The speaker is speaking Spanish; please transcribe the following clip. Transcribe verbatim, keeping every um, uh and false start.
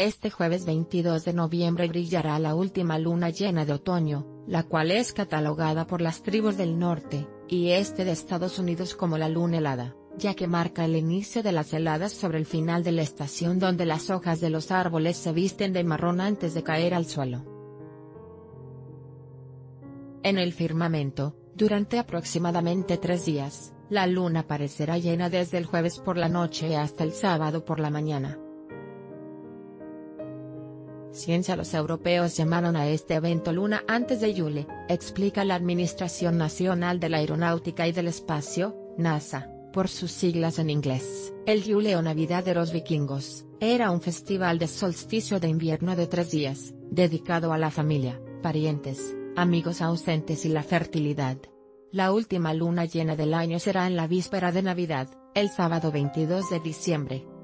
Este jueves veintidós de noviembre brillará la última luna llena de otoño, la cual es catalogada por las tribus del norte y este de Estados Unidos como la luna helada, ya que marca el inicio de las heladas sobre el final de la estación donde las hojas de los árboles se visten de marrón antes de caer al suelo. En el firmamento, durante aproximadamente tres días, la luna aparecerá llena desde el jueves por la noche hasta el sábado por la mañana. Ciencia. Los europeos llamaron a este evento Luna antes de Yule, explica la Administración Nacional de la Aeronáutica y del Espacio, NASA, por sus siglas en inglés. El Yule o Navidad de los vikingos, era un festival de solsticio de invierno de tres días, dedicado a la familia, parientes, amigos ausentes y la fertilidad. La última luna llena del año será en la víspera de Navidad, el sábado veintidós de diciembre.